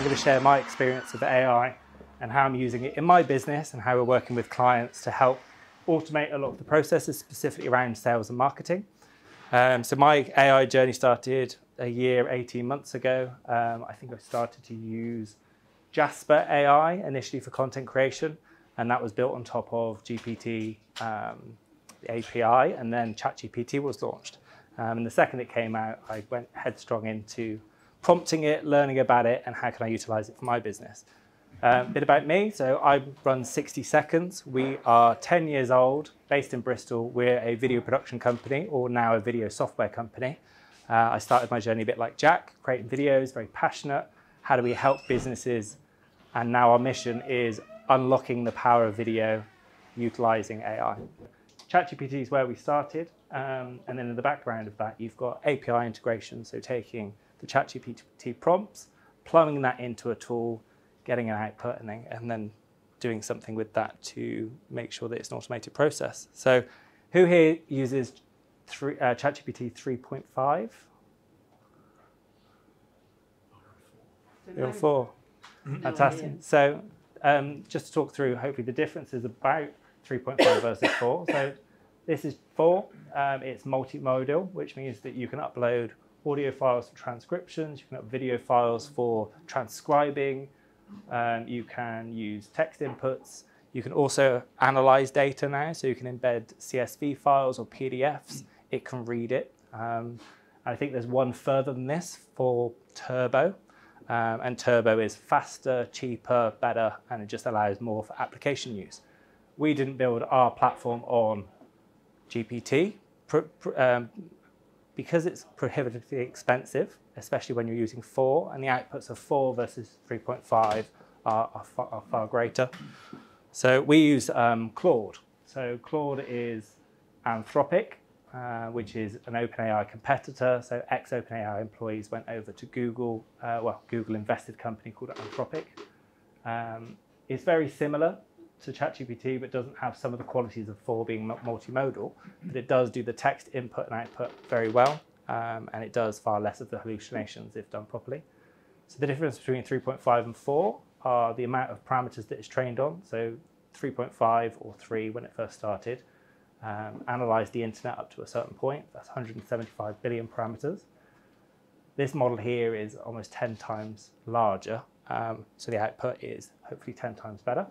I'm going to share my experience with AI and how I'm using it in my business and how we're working with clients to help automate a lot of the processes, specifically around sales and marketing. So my AI journey started a year, 18 months ago. I think I started to use Jasper AI initially for content creation, and that was built on top of GPT API, and then ChatGPT was launched. And the second it came out, I went headstrong into prompting it, learning about it, and how can I utilize it for my business. A bit about me, so I run 60 Seconds. We are 10 years old, based in Bristol. We're a video production company, or now a video software company. I started my journey a bit like Jack, creating videos, very passionate. How do we help businesses? And now our mission is unlocking the power of video, utilizing AI. ChatGPT is where we started. And then in the background of that, you've got API integration. So taking the ChatGPT prompts, plumbing that into a tool, getting an output, and then doing something with that to make sure that it's an automated process. So who here uses ChatGPT 3.5? You're 4. Fantastic. So just to talk through, hopefully, the difference is about 3.5 versus 4. So this is 4. It's multimodal, which means that you can upload audio files for transcriptions. You can upload video files for transcribing. You can use text inputs. You can also analyze data now, so you can embed CSV files or PDFs. It can read it. I think there's one further than this for Turbo, and Turbo is faster, cheaper, better, and it just allows more for application use. We didn't build our platform on GPT because it's prohibitively expensive, especially when you're using 4, and the outputs of 4 versus 3.5 are far greater. So we use Claude. So Claude is Anthropic, which is an OpenAI competitor. So ex-OpenAI employees went over to Google, well, Google-invested company called Anthropic. It's very similar to ChatGPT, but doesn't have some of the qualities of 4 being multimodal, but it does do the text input and output very well. And it does far less of the hallucinations if done properly. So the difference between 3.5 and 4 are the amount of parameters that it's trained on. So 3.5 or 3 when it first started, analyzed the internet up to a certain point. That's 175 billion parameters. This model here is almost 10 times larger. So the output is hopefully 10 times better.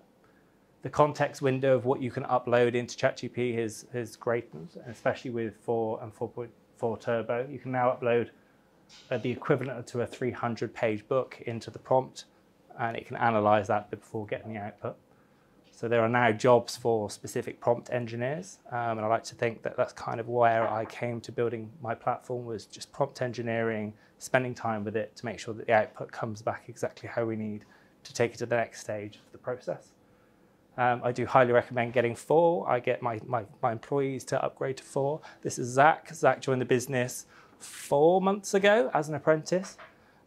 The context window of what you can upload into ChatGPT is great, especially with 4 and 4.4 Turbo. You can now upload the equivalent to a 300-page book into the prompt, and it can analyze that before getting the output. So there are now jobs for specific prompt engineers, and I like to think that that's kind of where I came to building my platform, was just prompt engineering, spending time with it to make sure that the output comes back exactly how we need to take it to the next stage of the process. I do highly recommend getting 4. I get my employees to upgrade to 4. This is Zach. Zach joined the business 4 months ago as an apprentice.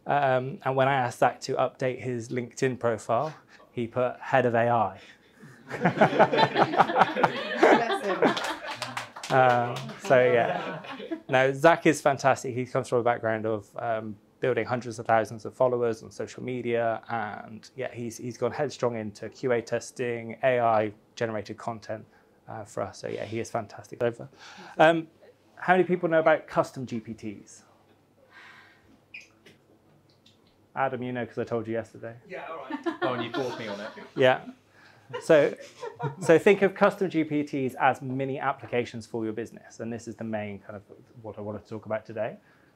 And when I asked Zach to update his LinkedIn profile, he put head of AI. So yeah, no, Zach is fantastic. He comes from a background of building hundreds of thousands of followers on social media. And yeah, he's gone headstrong into QA testing, AI generated content for us. So yeah, he is fantastic. How many people know about custom GPTs? Adam, you know, because I told you yesterday. Yeah, all right. Oh, and you called me on it. Yeah. So think of custom GPTs as mini applications for your business. And this is the main kind of what I want to talk about today.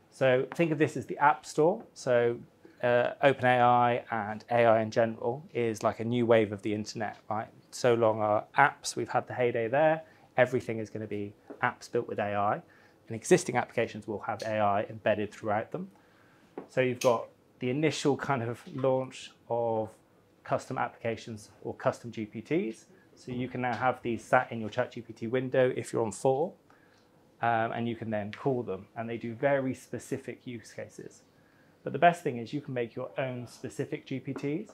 So think of this as the App Store. So OpenAI and AI in general is like a new wave of the internet, right? So long our apps, we've had the heyday there. Everything is going to be apps built with AI, and existing applications will have AI embedded throughout them. So you've got the initial kind of launch of custom applications or custom GPTs. So you can now have these sat in your ChatGPT window if you're on 4. And you can then call them, and they do very specific use cases. But the best thing is you can make your own specific GPTs.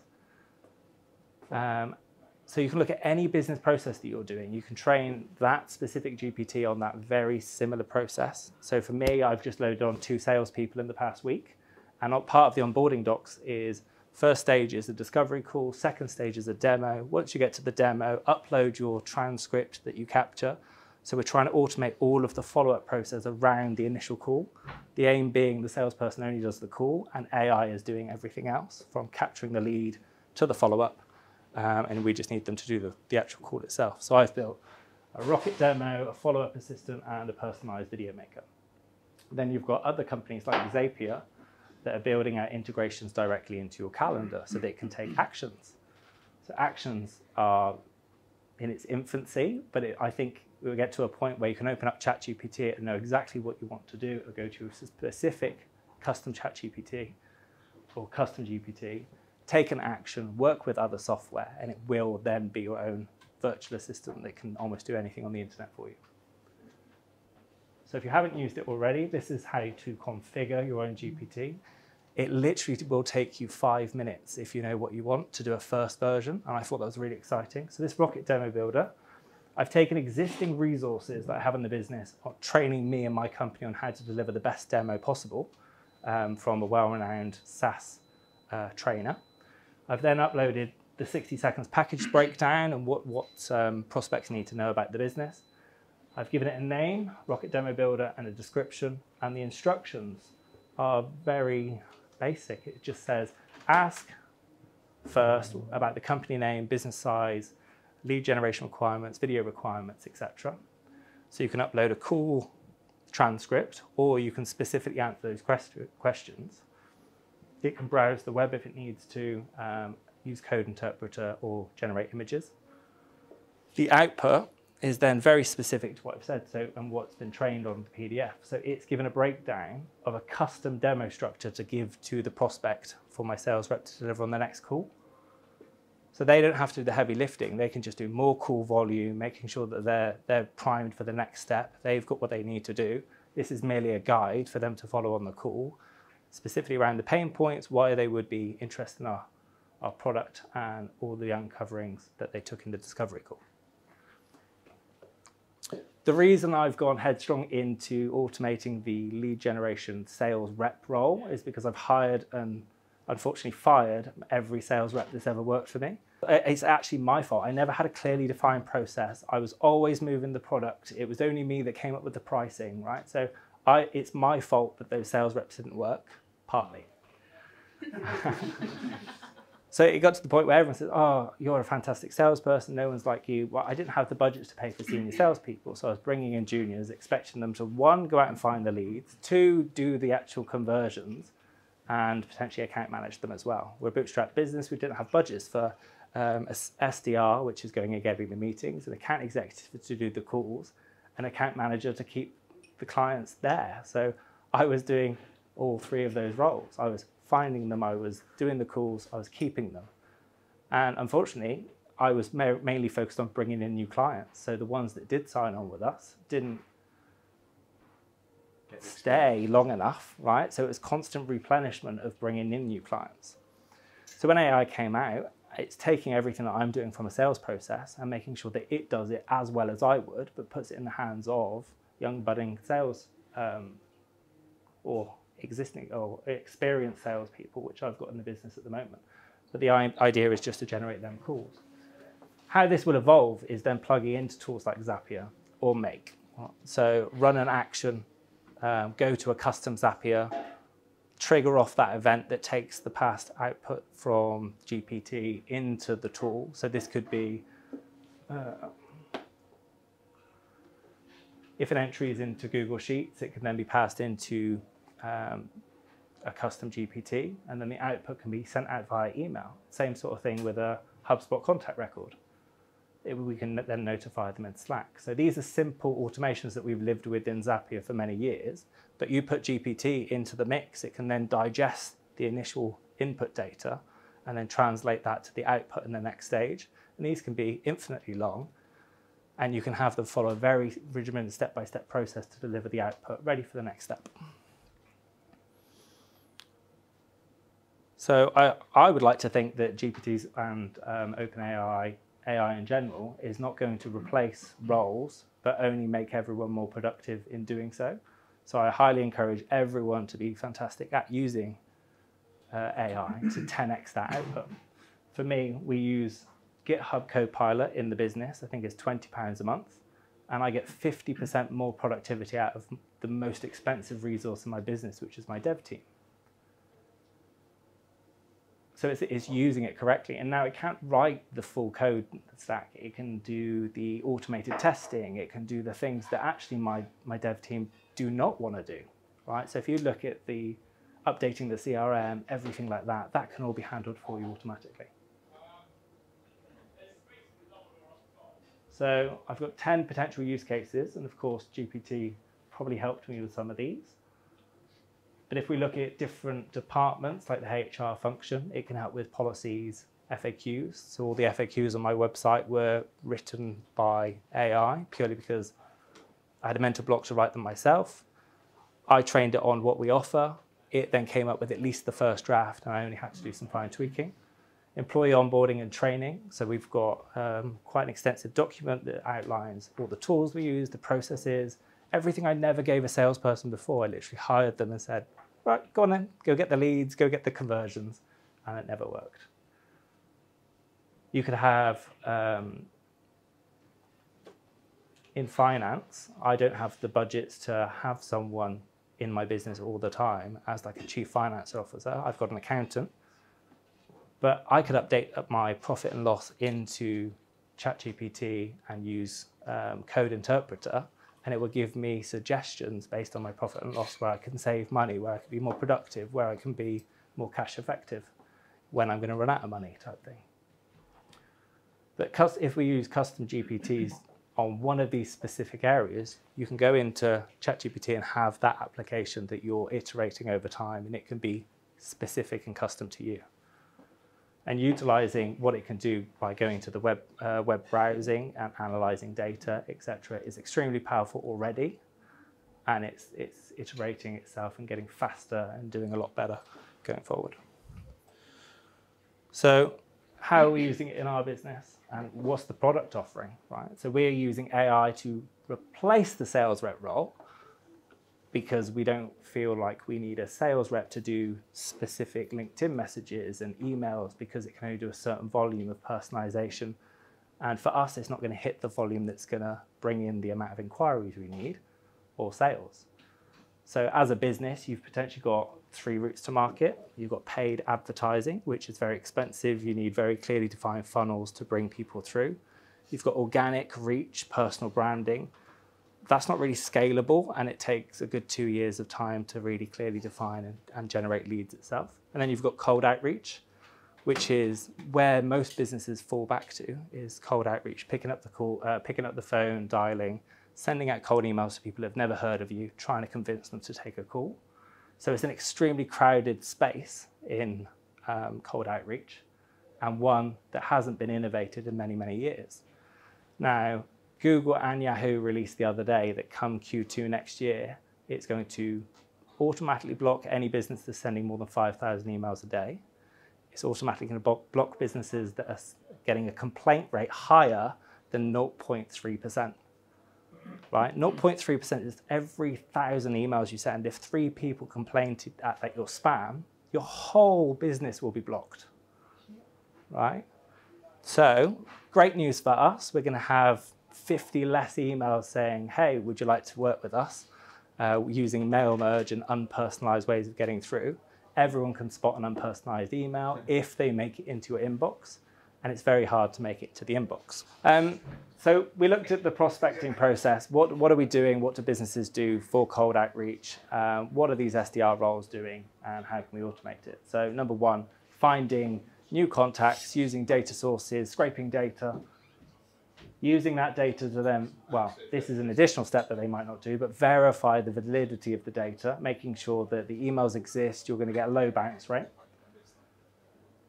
So you can look at any business process that you're doing. You can train that specific GPT on that very similar process. So for me, I've just loaded on 2 salespeople in the past week, and part of the onboarding docs is First stage is a discovery call, second stage is a demo. Once you get to the demo, upload your transcript that you capture. So we're trying to automate all of the follow-up process around the initial call. The aim being the salesperson only does the call and AI is doing everything else from capturing the lead to the follow-up. And we just need them to do the actual call itself. So I've built a rocket demo, a follow-up assistant, and a personalized video maker. Then you've got other companies like Zapier that are building out integrations directly into your calendar so they can take actions. So actions are in its infancy, but I think we'll get to a point where you can open up ChatGPT and know exactly what you want to do, or go to a specific custom ChatGPT or custom GPT, take an action, work with other software, and it will then be your own virtual assistant that can almost do anything on the internet for you. So if you haven't used it already, this is how to configure your own GPT. It literally will take you 5 minutes if you know what you want to do a first version, and I thought that was really exciting. So this rocket demo builder, I've taken existing resources that I have in the business, training me and my company on how to deliver the best demo possible from a well-renowned SaaS trainer. I've then uploaded the 60 seconds package breakdown and what prospects need to know about the business. I've given it a name, Rocket Demo Builder, and a description, and the instructions are very basic. It just says, ask first about the company name, business size, lead generation requirements, video requirements, etc. So you can upload a call transcript, or you can specifically answer those questions. It can browse the web if it needs to, use code interpreter, or generate images. The output is then very specific to what I've said, so, and what's been trained on the PDF. So it's given a breakdown of a custom demo structure to give to the prospect for my sales rep to deliver on the next call. So they don't have to do the heavy lifting. They can just do more call volume, making sure that they're primed for the next step. They've got what they need to do. This is merely a guide for them to follow on the call, specifically around the pain points, why they would be interested in our product, and all the uncoverings that they took in the discovery call. The reason I've gone headstrong into automating the lead generation sales rep role is because I've hired and unfortunately fired every sales rep that's ever worked for me. It's actually my fault. I never had a clearly defined process. I was always moving the product. It was only me that came up with the pricing, right? So it's my fault that those sales reps didn't work, partly. So it got to the point where everyone says, oh, you're a fantastic salesperson, no one's like you. Well, I didn't have the budgets to pay for senior salespeople, so I was bringing in juniors, expecting them to, 1, go out and find the leads, 2, do the actual conversions, and potentially account manage them as well. We're a bootstrap business, we didn't have budgets for SDR, which is going and getting the meetings, an account executive to do the calls, an account manager to keep the clients there. So I was doing all 3 of those roles. I was finding them, I was doing the calls, I was keeping them. And unfortunately, I was mainly focused on bringing in new clients. So the ones that did sign on with us didn't stay long enough, right? So it was constant replenishment of bringing in new clients. So when AI came out, it's taking everything that I'm doing from a sales process and making sure that it does it as well as I would, but puts it in the hands of young budding sales or existing or experienced salespeople, which I've got in the business at the moment. But the idea is just to generate them calls. How this will evolve is then plugging into tools like Zapier or Make. So run an action, go to a custom Zapier, trigger off that event that takes the past output from GPT into the tool. So this could be, if an entry is into Google Sheets, it can then be passed into a custom GPT, and then the output can be sent out via email. Same sort of thing with a HubSpot contact record. We can then notify them in Slack. So these are simple automations that we've lived with in Zapier for many years, but you put GPT into the mix, it can then digest the initial input data and then translate that to the output in the next stage. And these can be infinitely long, and you can have them follow a very regimented step-by-step process to deliver the output ready for the next step. So I would like to think that GPTs and OpenAI, AI in general, is not going to replace roles, but only make everyone more productive in doing so. So I highly encourage everyone to be fantastic at using AI to 10x that output. For me, we use GitHub Copilot in the business. I think it's £20 a month, and I get 50% more productivity out of the most expensive resource in my business, which is my dev team. So it's using it correctly. And now it can't write the full code stack. It can do the automated testing. It can do the things that actually my dev team do not want to do, right? So if you look at the updating the CRM, everything like that, that can all be handled for you automatically. So I've got 10 potential use cases. And of course, GPT probably helped me with some of these. But if we look at different departments, like the HR function, it can help with policies, FAQs. So all the FAQs on my website were written by AI, purely because I had a mental block to write them myself. I trained it on what we offer. It then came up with at least the first draft, and I only had to do some fine tweaking. Employee onboarding and training. So we've got quite an extensive document that outlines all the tools we use, the processes, everything I never gave a salesperson before. I literally hired them and said, right, go on then, go get the leads, go get the conversions, and it never worked. You could have, in finance, I don't have the budgets to have someone in my business all the time as like a chief finance officer. I've got an accountant, but I could update my profit and loss into ChatGPT and use Code Interpreter, and it will give me suggestions based on my profit and loss where I can save money, where I can be more productive, where I can be more cash effective, when I'm going to run out of money type thing. But if we use custom GPTs on one of these specific areas, you can go into ChatGPT and have that application that you're iterating over time, and it can be specific and custom to you. And utilizing what it can do by going to the web browsing and analyzing data, etc., is extremely powerful already, and it's iterating itself and getting faster and doing a lot better going forward. So how are we using it in our business, and what's the product offering, right? So we're using AI to replace the sales rep role, because we don't feel like we need a sales rep to do specific LinkedIn messages and emails, because it can only do a certain volume of personalization. And for us, it's not going to hit the volume that's going to bring in the amount of inquiries we need or sales. So as a business, you've potentially got three routes to market. You've got paid advertising, which is very expensive. You need very clearly defined funnels to bring people through. You've got organic reach, personal branding. That's not really scalable, and it takes a good 2 years of time to really clearly define and generate leads itself. And then you've got cold outreach, which is where most businesses fall back to, is cold outreach, picking up the phone, dialing, sending out cold emails to people who've never heard of you, trying to convince them to take a call. So it's an extremely crowded space in cold outreach, and one that hasn't been innovated in many, many years. Now, Google and Yahoo released the other day that come Q2 next year, it's going to automatically block any business that's sending more than 5,000 emails a day. It's automatically going to block businesses that are getting a complaint rate higher than 0.3%. Right? 0.3% is every 1,000 emails you send. If 3 people complain at your spam, your whole business will be blocked. Right? So great news for us. We're going to have 50 less emails saying, hey, would you like to work with us? Using mail merge and unpersonalized ways of getting through. Everyone can spot an unpersonalized email if they make it into your inbox, and it's very hard to make it to the inbox. So we looked at the prospecting process. What are we doing? What do businesses do for cold outreach? What are these SDR roles doing, and how can we automate it? So number one, finding new contacts, using data sources, scraping data, using that data to then, well, this is an additional step that they might not do, but verify the validity of the data, making sure that the emails exist. You're going to get a low bounce rate.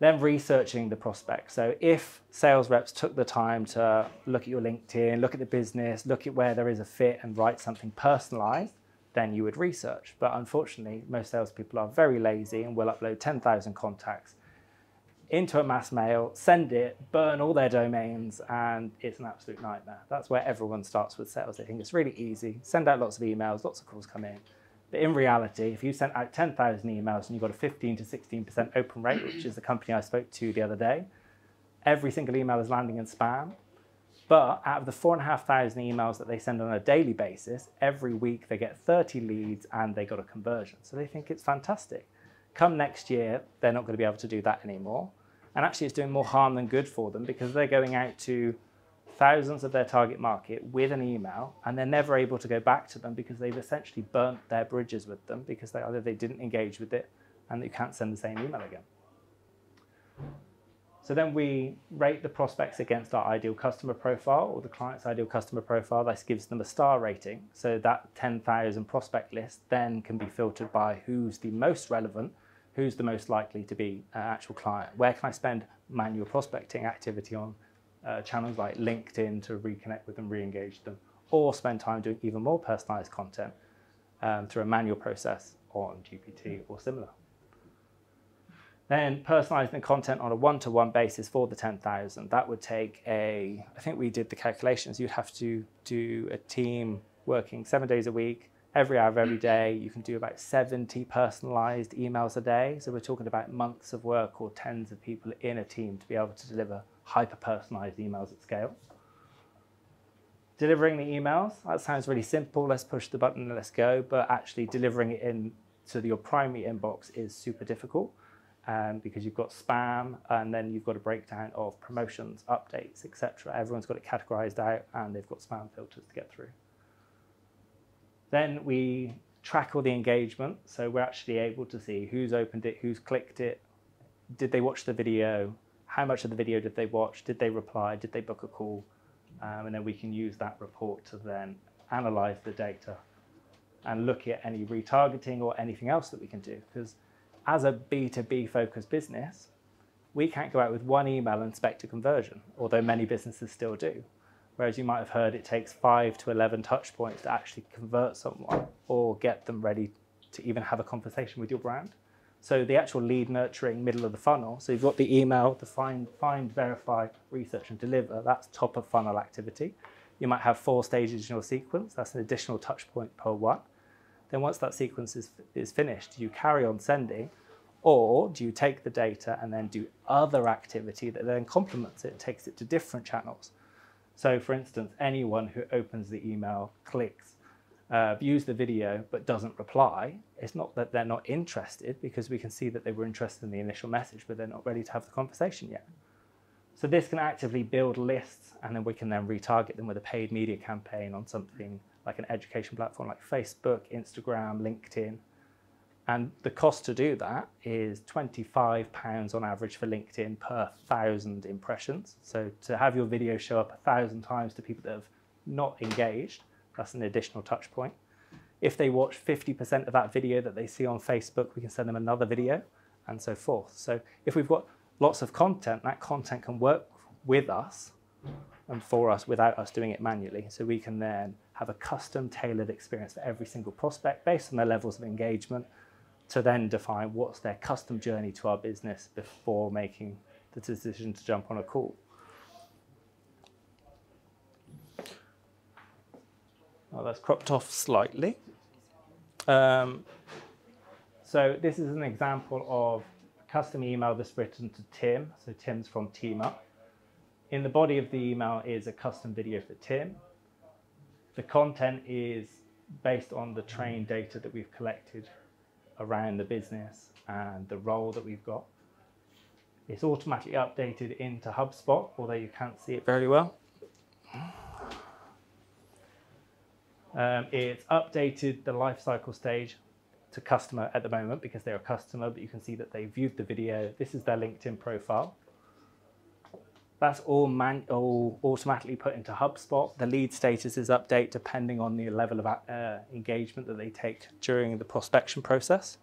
Then researching the prospect. So if sales reps took the time to look at your LinkedIn, look at the business, look at where there is a fit, and write something personalized, then you would research. But unfortunately, most salespeople are very lazy and will upload 10,000 contacts into a mass mail, send it, burn all their domains, and it's an absolute nightmare. That's where everyone starts with sales. They think it's really easy, send out lots of emails, lots of calls come in. But in reality, if you sent out 10,000 emails and you got a 15 to 16% open rate, which is the company I spoke to the other day, every single email is landing in spam. But out of the 4,500 emails that they send on a daily basis, every week they get 30 leads and they got a conversion. So they think it's fantastic. Come next year, they're not going to be able to do that anymore. And actually it's doing more harm than good for them because they're going out to thousands of their target market with an email and they're never able to go back to them because they've essentially burnt their bridges with them because they, either they didn't engage with it and you can't send the same email again. So then we rate the prospects against our ideal customer profile or the client's ideal customer profile. This gives them a star rating. So that 10,000 prospect list then can be filtered by who's the most relevant, who's the most likely to be an actual client. Where can I spend manual prospecting activity on channels like LinkedIn to reconnect with them, re-engage them, or spend time doing even more personalized content through a manual process on GPT or similar. Then personalizing the content on a one-to-one basis for the 10,000, that would take a, I think we did the calculations, you'd have to do a team working 7 days a week, every hour of every day. You can do about 70 personalized emails a day. So we're talking about months of work or tens of people in a team to be able to deliver hyper-personalized emails at scale. Delivering the emails, that sounds really simple. Let's push the button and let's go. But actually delivering it into your primary inbox is super difficult. Because you've got spam and then you've got a breakdown of promotions, updates, etc. Everyone's got it categorized out and they've got spam filters to get through. Then we track all the engagement. So we're actually able to see who's opened it, who's clicked it, did they watch the video, how much of the video did they watch, did they reply, did they book a call, and then we can use that report to then analyze the data and look at any retargeting or anything else that we can do. Because as a B2B focused business, we can't go out with one email and expect a conversion, although many businesses still do. Whereas you might have heard it takes 5 to 11 touch points to actually convert someone or get them ready to even have a conversation with your brand. So the actual lead nurturing middle of the funnel, so you've got the email, the find, verify, research and deliver, that's top of funnel activity. You might have 4 stages in your sequence, that's an additional touch point per one. Then once that sequence is finished, do you carry on sending or do you take the data and then do other activity that then complements it and takes it to different channels? So for instance, anyone who opens the email, clicks, views the video, but doesn't reply, it's not that they're not interested because we can see that they were interested in the initial message, but they're not ready to have the conversation yet. So this can actively build lists and then we can then retarget them with a paid media campaign on something like an education platform like Facebook, Instagram, LinkedIn. And the cost to do that is £25 on average for LinkedIn per 1,000 impressions. So to have your video show up 1,000 times to people that have not engaged, that's an additional touch point. If they watch 50% of that video that they see on Facebook, we can send them another video and so forth. So if we've got lots of content, that content can work with us and for us without us doing it manually. So we can then have a custom tailored experience for every single prospect based on their levels of engagement to then define what's their custom journey to our business before making the decision to jump on a call. Well, that's cropped off slightly. So this is an example of a custom email that's written to Tim. So Tim's from TeamUp. In the body of the email is a custom video for Tim. The content is based on the trained data that we've collected around the business and the role that we've got. It's automatically updated into HubSpot, although you can't see it very well. It's updated the lifecycle stage to customer at the moment because they're a customer, but you can see that they viewed the video. This is their LinkedIn profile. That's all automatically put into HubSpot. The lead status is updated depending on the level of engagement that they take during the prospection process.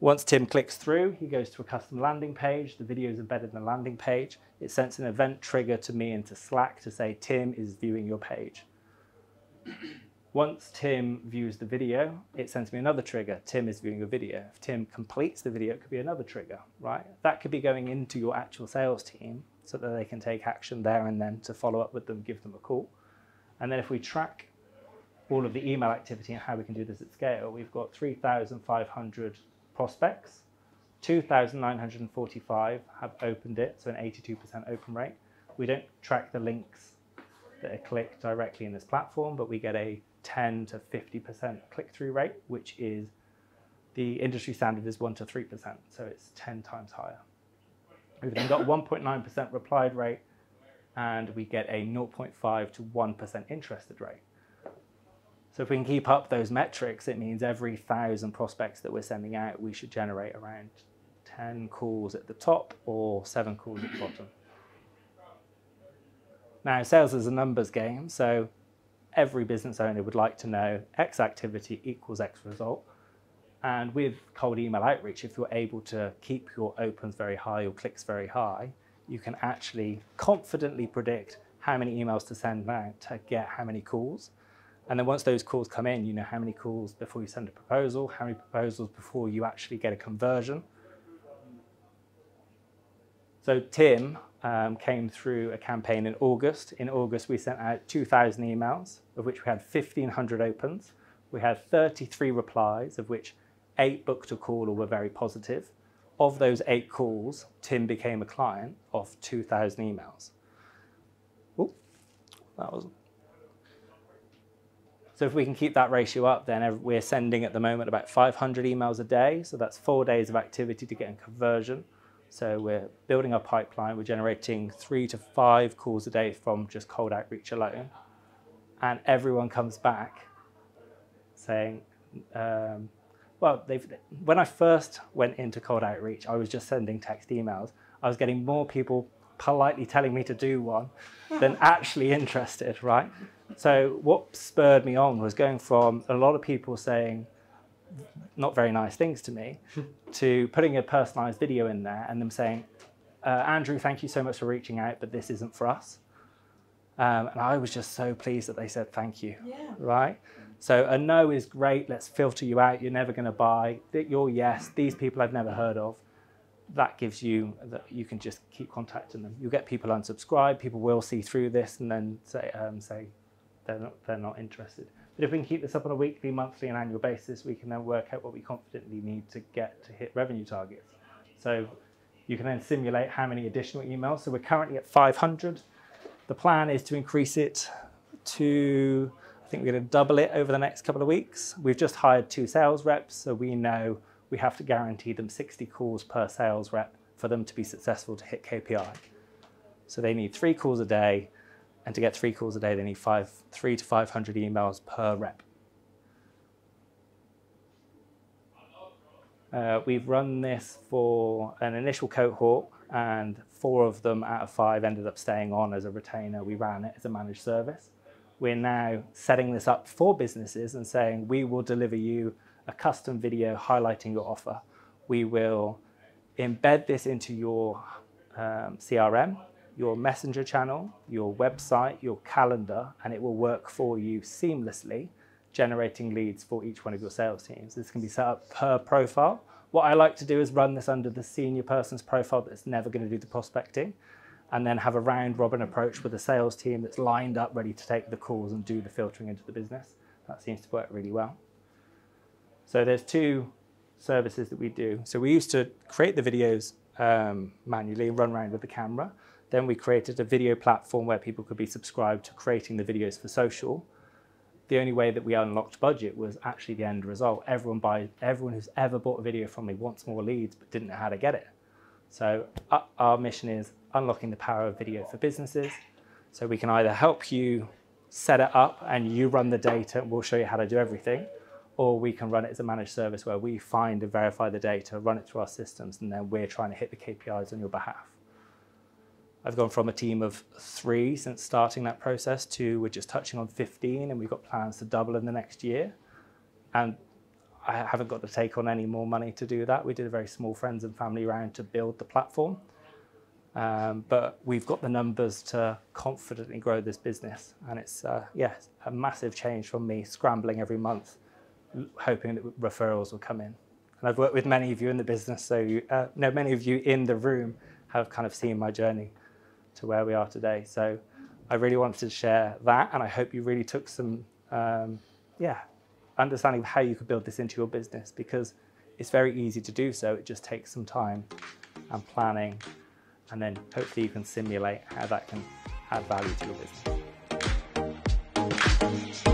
Once Tim clicks through, he goes to a custom landing page. The video is embedded in the landing page. It sends an event trigger to me into Slack to say, Tim is viewing your page. Once Tim views the video, it sends me another trigger. Tim is viewing your video. If Tim completes the video, it could be another trigger, right? That could be going into your actual sales team so that they can take action there and then to follow up with them, give them a call. And then if we track all of the email activity and how we can do this at scale, we've got 3,500 prospects, 2,945 have opened it, so an 82% open rate. We don't track the links that are clicked directly in this platform, but we get a 10 to 50% click-through rate, which is the industry standard is 1 to 3%, so it's 10 times higher. We've then got 1.9% replied rate, and we get a 0.5 to 1% interested rate. So if we can keep up those metrics, it means every 1,000 prospects that we're sending out, we should generate around 10 calls at the top or 7 calls at the bottom. Now, sales is a numbers game, so every business owner would like to know X activity equals X result. And with cold email outreach, if you're able to keep your opens very high or clicks very high, you can actually confidently predict how many emails to send out to get how many calls. And then once those calls come in, you know how many calls before you send a proposal, how many proposals before you actually get a conversion. So Tim came through a campaign in August. In August, we sent out 2,000 emails, of which we had 1,500 opens. We had 33 replies, of which 8 booked a call or were very positive. Of those 8 calls, Tim became a client of 2,000 emails. Ooh, that was. So if we can keep that ratio up, then we're sending at the moment about 500 emails a day. So that's 4 days of activity to get a conversion. So we're building our pipeline. We're generating 3 to 5 calls a day from just cold outreach alone. And everyone comes back saying, well, when I first went into cold outreach, I was just sending text emails. I was getting more people politely telling me to do one than actually interested, right? So what spurred me on was going from a lot of people saying not very nice things to me to putting a personalized video in there and them saying, Andrew, thank you so much for reaching out, but this isn't for us. And I was just so pleased that they said thank you, yeah. Right? So a no is great, let's filter you out, you're never going to buy. Your yes, these people I've never heard of. That gives you, that you can just keep contacting them. You'll get people unsubscribed, people will see through this and then say, they're not interested. But if we can keep this up on a weekly, monthly and annual basis, we can then work out what we confidently need to get to hit revenue targets. So you can then simulate how many additional emails. So we're currently at 500. The plan is to increase it to, I think we're going to double it over the next couple of weeks. We've just hired 2 sales reps, so we know we have to guarantee them 60 calls per sales rep for them to be successful to hit KPI. So they need 3 calls a day, and to get 3 calls a day, they need 3 to 500 emails per rep. We've run this for an initial cohort, and 4 of them out of 5 ended up staying on as a retainer. We ran it as a managed service. We're now setting this up for businesses and saying, we will deliver you a custom video highlighting your offer. We will embed this into your CRM, your messenger channel, your website, your calendar, and it will work for you seamlessly, generating leads for each one of your sales teams. This can be set up per profile. What I like to do is run this under the senior person's profile that's never going to do the prospecting, and then have a round robin approach with a sales team that's lined up, ready to take the calls and do the filtering into the business. That seems to work really well. So there's 2 services that we do. So we used to create the videos manually, run around with the camera. Then we created a video platform where people could be subscribed to creating the videos for social. The only way that we unlocked budget was actually the end result. Everyone who's ever bought a video from me wants more leads but didn't know how to get it. So our mission is unlocking the power of video for businesses. So we can either help you set it up and you run the data and we'll show you how to do everything, or we can run it as a managed service where we find and verify the data, run it through our systems, and then we're trying to hit the KPIs on your behalf. I've gone from a team of 3 since starting that process to we're just touching on 15, and we've got plans to double in the next year. And I haven't got to take on any more money to do that. We did a very small friends and family round to build the platform. But we've got the numbers to confidently grow this business. And it's, yes, a massive change from me scrambling every month, hoping that referrals will come in. And I've worked with many of you in the business, so many of you in the room have kind of seen my journey to where we are today. So I really wanted to share that, and I hope you really took some yeah, understanding how you could build this into your business, because it's very easy to do so. It just takes some time and planning, and then hopefully you can simulate how that can add value to your business.